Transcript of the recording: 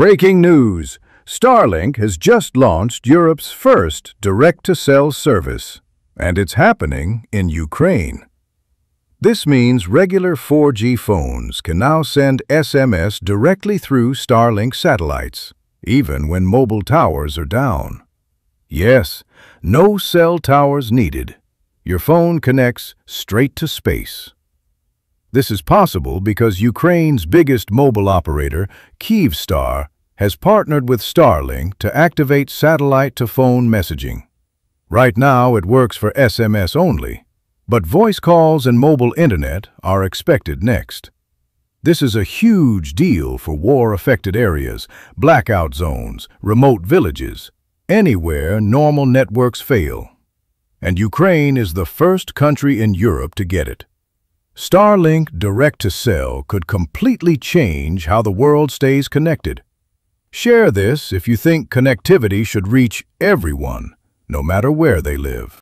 Breaking news! Starlink has just launched Europe's first direct-to-cell service, and it's happening in Ukraine. This means regular 4G phones can now send SMS directly through Starlink satellites, even when mobile towers are down. Yes, no cell towers needed. Your phone connects straight to space. This is possible because Ukraine's biggest mobile operator, Kyivstar, has partnered with Starlink to activate satellite-to-phone messaging. Right now, it works for SMS only, but voice calls and mobile internet are expected next. This is a huge deal for war-affected areas, blackout zones, remote villages, anywhere normal networks fail. And Ukraine is the first country in Europe to get it. Starlink Direct-to-Cell could completely change how the world stays connected. Share this if you think connectivity should reach everyone, no matter where they live.